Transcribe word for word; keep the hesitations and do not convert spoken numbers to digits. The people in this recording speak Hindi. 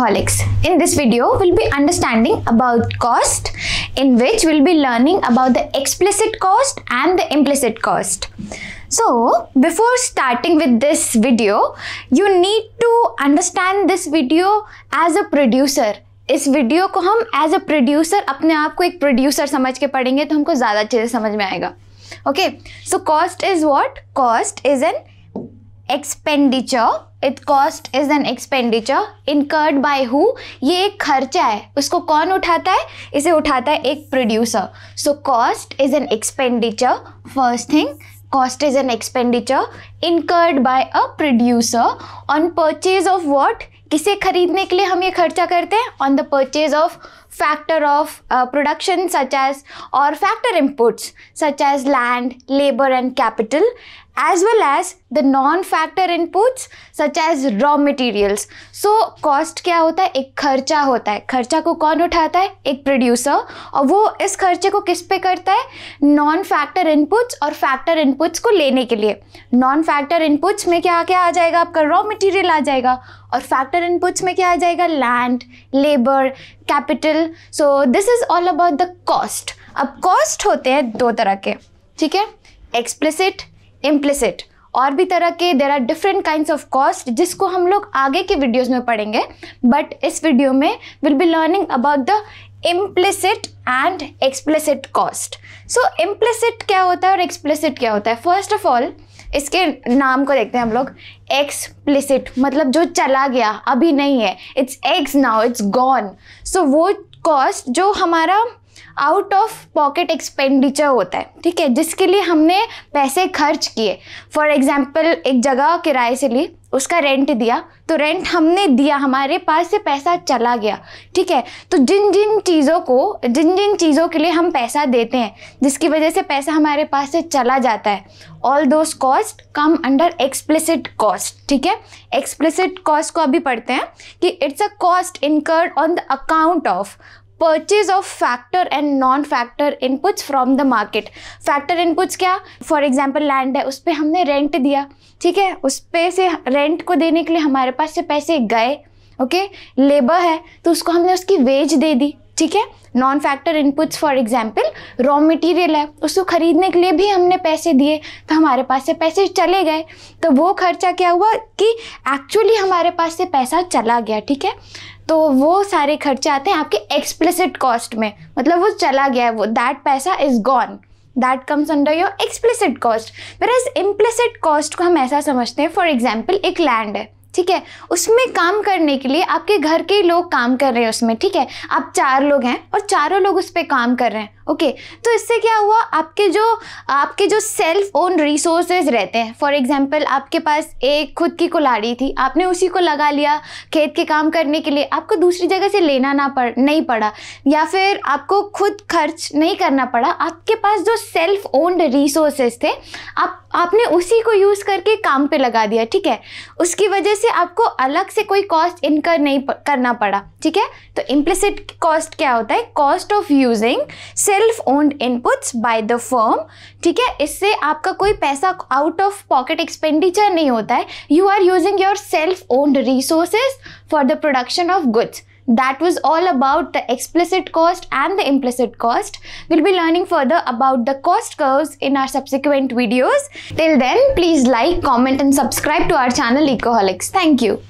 Ecoholics. In this video, we'll be understanding about cost, in which we'll be learning about the explicit cost and the implicit cost. So, before starting with this video, you need to understand this video as a producer. इस वीडियो को हम एज अ प्रोड्यूसर, अपने आप को एक प्रोड्यूसर समझ के पढ़ेंगे तो हमको ज़्यादा अच्छे से समझ में आएगा. Okay, so cost is what? Cost is an expenditure. It cost is an expenditure incurred by who. ये एक खर्चा है, उसको कौन उठाता है? इसे उठाता है एक producer. So cost is an expenditure. First thing, cost is an expenditure incurred by a producer on purchase of what? किसे खरीदने के लिए हम ये खर्चा करते हैं? On the purchase of factor of uh, production such as or factor inputs such as land, labor and capital, as well as the non-factor inputs such as raw materials. So cost क्या होता है? एक खर्चा होता है. खर्चा को कौन उठाता है? एक producer. और वो इस खर्चे को किस पे करता है? Non-factor inputs और factor inputs को लेने के लिए. Non-factor inputs में क्या क्या आ जाएगा? आपका raw material आ जाएगा. और factor inputs में क्या आ जाएगा? Land, labor, capital. So this is all about the cost. अब cost होते हैं दो तरह के, ठीक है? Explicit, implicit. और भी तरह के there are different kinds of cost जिसको हम लोग आगे के वीडियोस में पढ़ेंगे, बट इस वीडियो में will be learning about the implicit and explicit cost. So implicit क्या होता है और एक्सप्लिसिट क्या होता है? फर्स्ट ऑफ ऑल इसके नाम को देखते हैं हम लोग. एक्सप्लिसिट मतलब जो चला गया, अभी नहीं है. It's ex now, it's gone. So वो कॉस्ट जो हमारा आउट ऑफ पॉकेट एक्सपेंडिचर होता है, ठीक है, जिसके लिए हमने पैसे खर्च किए. फॉर एग्जाम्पल, एक जगह किराए से ली, उसका रेंट दिया, तो रेंट हमने दिया, हमारे पास से पैसा चला गया, ठीक है. तो जिन जिन चीज़ों को जिन जिन चीज़ों के लिए हम पैसा देते हैं, जिसकी वजह से पैसा हमारे पास से चला जाता है, all those cost come under explicit cost, ठीक है. एक्सप्लिसिट कॉस्ट को अभी पढ़ते हैं कि it's a cost incurred on the account of purchase of factor and non-factor inputs from the market. Factor inputs क्या? For example, land है, उस पर हमने rent दिया, ठीक है, उस पे से rent को देने के लिए हमारे पास से पैसे गए. ओके, labor है तो उसको हमने उसकी wage दे दी, ठीक है. Non-factor inputs for example, raw material है, उसको खरीदने के लिए भी हमने पैसे दिए, तो हमारे पास से पैसे चले गए. तो वो खर्चा क्या हुआ कि एक्चुअली हमारे पास से पैसा चला गया, ठीक है. तो वो सारे खर्चे आते हैं आपके एक्सप्लिसिट कॉस्ट में, मतलब वो चला गया है, वो दैट पैसा is gone. That comes under your explicit cost. Whereas implicit cost को हम ऐसा समझते हैं, फॉर एग्जांपल एक लैंड है, ठीक है, उसमें काम करने के लिए आपके घर के लोग काम कर रहे हैं उसमें, ठीक है. आप चार लोग हैं और चारों लोग उस पर काम कर रहे हैं. ओके, तो इससे क्या हुआ? आपके जो आपके जो सेल्फ ओन रिसोर्सेज रहते हैं, फॉर एग्जांपल आपके पास एक खुद की कुल्हाड़ी थी, आपने उसी को लगा लिया खेत के काम करने के लिए, आपको दूसरी जगह से लेना ना पड़ नहीं पड़ा, या फिर आपको खुद खर्च नहीं करना पड़ा. आपके पास जो सेल्फ ओन्ड रिसोर्सेज थे, आप आपने उसी को यूज़ करके काम पर लगा दिया, ठीक है. उसकी वजह से आपको अलग से कोई कॉस्ट इनकर नहीं करना पड़ा, ठीक है. तो इम्प्लिसिट कॉस्ट क्या होता है? Cost of using self owned inputs by the firm, ठीक है. इससे आपका कोई पैसा आउट ऑफ पॉकेट एक्सपेंडिचर नहीं होता है. You are using your self owned resources for the production of goods. That was all about the explicit cost and the implicit cost. We'll be learning further about the cost curves in our subsequent videos. Till then, please like, comment and subscribe to our channel Ecoholics. Thank you.